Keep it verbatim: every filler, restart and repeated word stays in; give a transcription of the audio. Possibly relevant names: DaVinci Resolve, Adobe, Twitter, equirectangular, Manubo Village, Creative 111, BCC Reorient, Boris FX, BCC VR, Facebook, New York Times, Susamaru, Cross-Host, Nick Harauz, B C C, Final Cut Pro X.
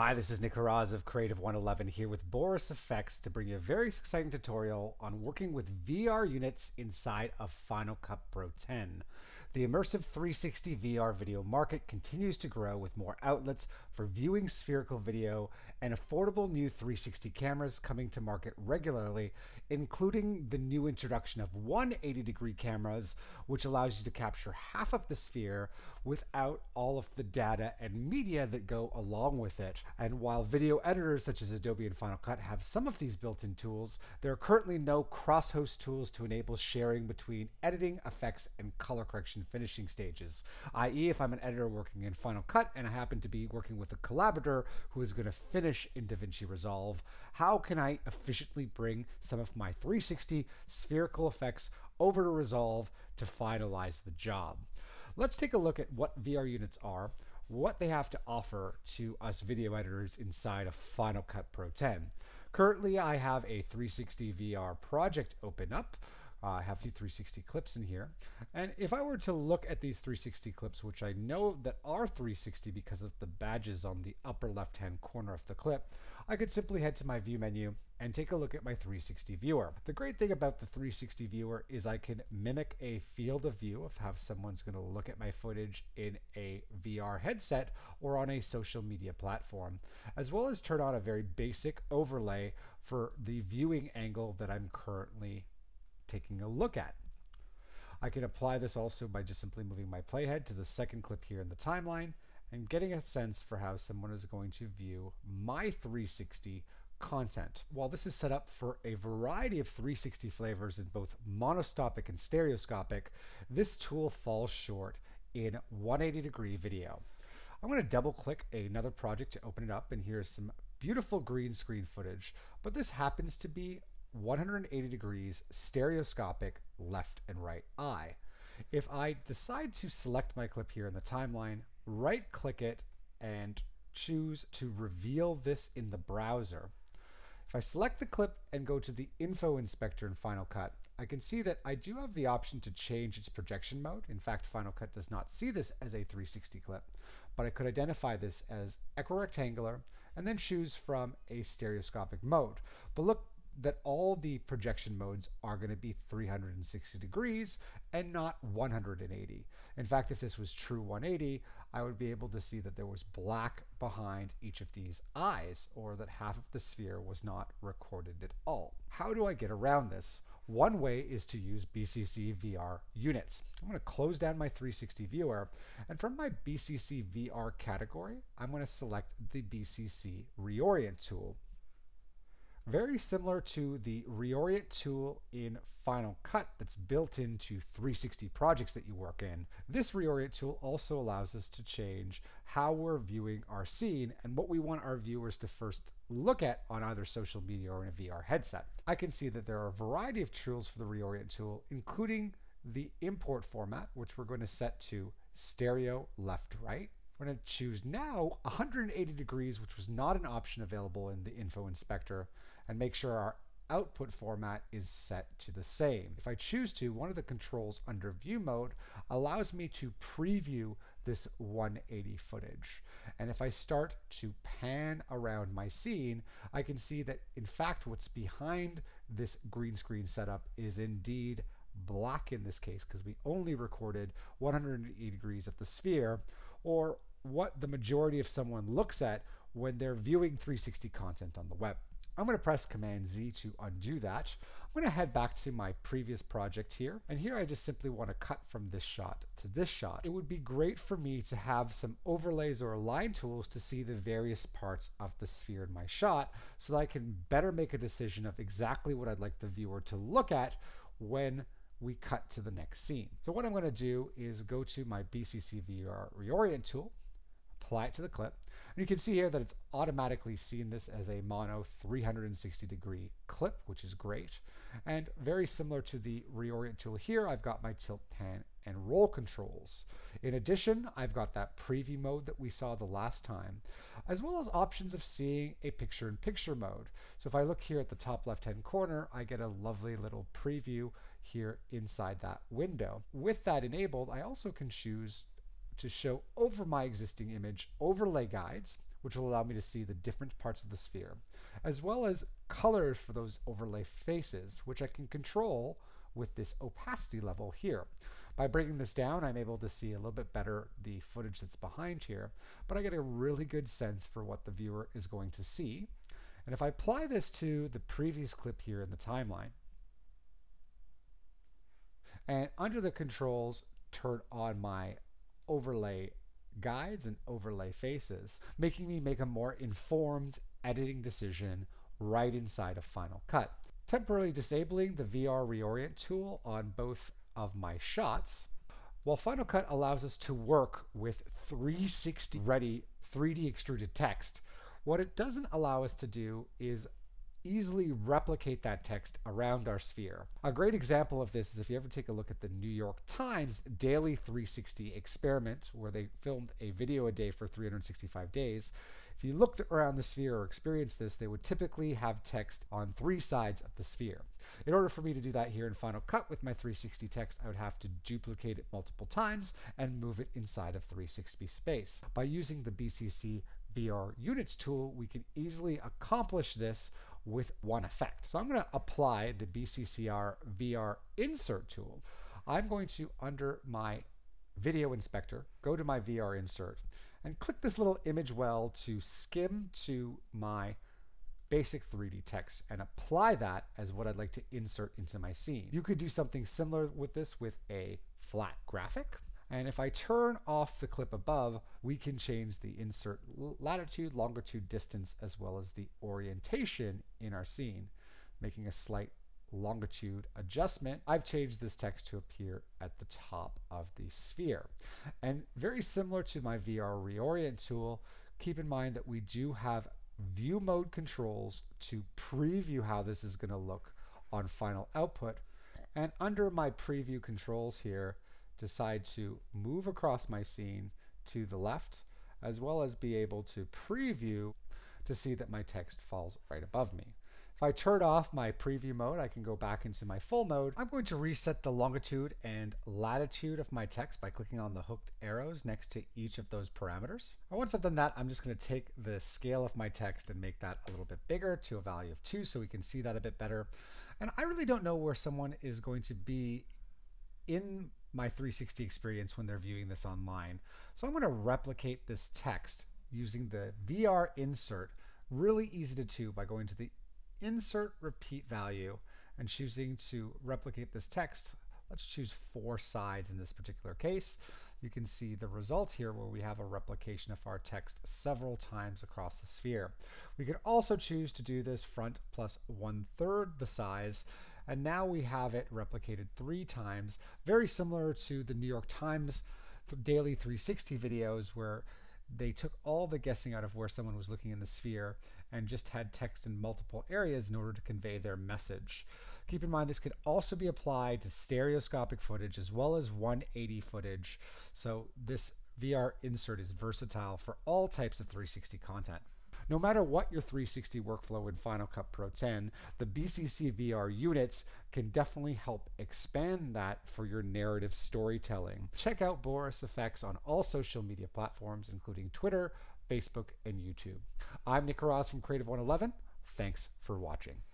Hi, this is Nick Harauz of Creative one eleven here with Boris F X to bring you a very exciting tutorial on working with V R units inside of Final Cut Pro ten. The immersive three sixty V R video market continues to grow with more outlets for viewing spherical video and affordable new three sixty cameras coming to market regularly, including the new introduction of one eighty degree cameras, which allows you to capture half of the sphere without all of the data and media that go along with it. And while video editors such as Adobe and Final Cut have some of these built-in tools, there are currently no cross-host tools to enable sharing between editing, effects, and color correction finishing stages, that is if I'm an editor working in Final Cut and I happen to be working with a collaborator who is going to finish in DaVinci Resolve, how can I efficiently bring some of my three sixty spherical effects over to Resolve to finalize the job? Let's take a look at what V R units are, what they have to offer to us video editors inside of Final Cut Pro ten. Currently, I have a three sixty V R project open up. Uh, I have two three sixty clips in here. And if I were to look at these three sixty clips, which I know that are three sixty because of the badges on the upper left-hand corner of the clip, I could simply head to my view menu and take a look at my three sixty viewer. The great thing about the three sixty viewer is I can mimic a field of view of how someone's going to look at my footage in a V R headset or on a social media platform, as well as turn on a very basic overlay for the viewing angle that I'm currently taking a look at. I can apply this also by just simply moving my playhead to the second clip here in the timeline and getting a sense for how someone is going to view my three sixty content. While this is set up for a variety of three sixty flavors in both monoscopic and stereoscopic, this tool falls short in one eighty degree video. I'm going to double click another project to open it up, and here's some beautiful green screen footage, but this happens to be one eighty degrees stereoscopic left and right eye. If I decide to select my clip here in the timeline, right click it and choose to reveal this in the browser. If I select the clip and go to the info inspector in Final Cut, I can see that I do have the option to change its projection mode. In fact, Final Cut does not see this as a three sixty clip, but I could identify this as equirectangular and then choose from a stereoscopic mode. But look that all the projection modes are going to be three sixty degrees and not one eighty. In fact, if this was true one eighty, I would be able to see that there was black behind each of these eyes, or that half of the sphere was not recorded at all. How do I get around this? One way is to use B C C V R units. I'm going to close down my three sixty viewer, and from my B C C V R category, I'm going to select the B C C Reorient tool. Very similar to the Reorient tool in Final Cut that's built into three sixty projects that you work in, this Reorient tool also allows us to change how we're viewing our scene and what we want our viewers to first look at on either social media or in a V R headset. I can see that there are a variety of tools for the Reorient tool, including the import format, which we're going to set to stereo left-right. We're going to choose now one eighty degrees, which was not an option available in the info inspector, and make sure our output format is set to the same. If I choose to, one of the controls under view mode allows me to preview this one eighty footage. And if I start to pan around my scene, I can see that in fact what's behind this green screen setup is indeed black in this case, because we only recorded one eighty degrees of the sphere, or what the majority of someone looks at when they're viewing three sixty content on the web. I'm going to press Command Z to undo that. I'm going to head back to my previous project here, and here I just simply want to cut from this shot to this shot. It would be great for me to have some overlays or line tools to see the various parts of the sphere in my shot so that I can better make a decision of exactly what I'd like the viewer to look at when we cut to the next scene. So what I'm going to do is go to my B C C V R Reorient tool, apply it to the clip, and you can see here that it's automatically seen this as a mono three sixty degree clip, which is great. And very similar to the Reorient tool here, I've got my tilt, pan, and roll controls. In addition, I've got that preview mode that we saw the last time, as well as options of seeing a picture-in-picture mode. So if I look here at the top left-hand corner, I get a lovely little preview here inside that window. With that enabled, I also can choose to show over my existing image overlay guides, which will allow me to see the different parts of the sphere, as well as colors for those overlay faces, which I can control with this opacity level here. By breaking this down, I'm able to see a little bit better the footage that's behind here, but I get a really good sense for what the viewer is going to see. And if I apply this to the previous clip here in the timeline, and under the controls, turn on my overlay guides and overlay faces, making me make a more informed editing decision right inside of Final Cut. Temporarily disabling the V R Reorient tool on both of my shots, while Final Cut allows us to work with three sixty ready three D extruded text, what it doesn't allow us to do is easily replicate that text around our sphere. A great example of this is if you ever take a look at the New York Times daily three sixty experiment, where they filmed a video a day for three hundred sixty-five days. If you looked around the sphere or experienced this, they would typically have text on three sides of the sphere. In order for me to do that here in Final Cut with my three sixty text, I would have to duplicate it multiple times and move it inside of three sixty space. By using the B C C V R units tool, we can easily accomplish this with one effect. So I'm going to apply the B C C R V R insert tool. I'm going to, under my video inspector, go to my V R insert and click this little image well to skim to my basic three D text and apply that as what I'd like to insert into my scene. You could do something similar with this with a flat graphic. And if I turn off the clip above, we can change the insert latitude, longitude, distance, as well as the orientation in our scene, making a slight longitude adjustment. I've changed this text to appear at the top of the sphere. And very similar to my V R Reorient tool, keep in mind that we do have view mode controls to preview how this is going to look on final output. And under my preview controls here, decide to move across my scene to the left, as well as be able to preview to see that my text falls right above me. If I turn off my preview mode, I can go back into my full mode. I'm going to reset the longitude and latitude of my text by clicking on the hooked arrows next to each of those parameters. And once I've done that, I'm just going to take the scale of my text and make that a little bit bigger to a value of two so we can see that a bit better. And I really don't know where someone is going to be in my three sixty experience when they're viewing this online. So I'm going to replicate this text using the V R insert, really easy to do by going to the insert repeat value and choosing to replicate this text. Let's choose four sides in this particular case. You can see the result here where we have a replication of our text several times across the sphere. We could also choose to do this front plus one third the size. And now we have it replicated three times, very similar to the New York Times daily three sixty videos where they took all the guessing out of where someone was looking in the sphere and just had text in multiple areas in order to convey their message. Keep in mind this could also be applied to stereoscopic footage as well as one eighty footage. So this V R insert is versatile for all types of three sixty content. No matter what your three sixty workflow in Final Cut Pro ten, the B C C V R units can definitely help expand that for your narrative storytelling. Check out Boris F X on all social media platforms, including Twitter, Facebook, and YouTube. I'm Nick Harauz from Creative one eleven. Thanks for watching.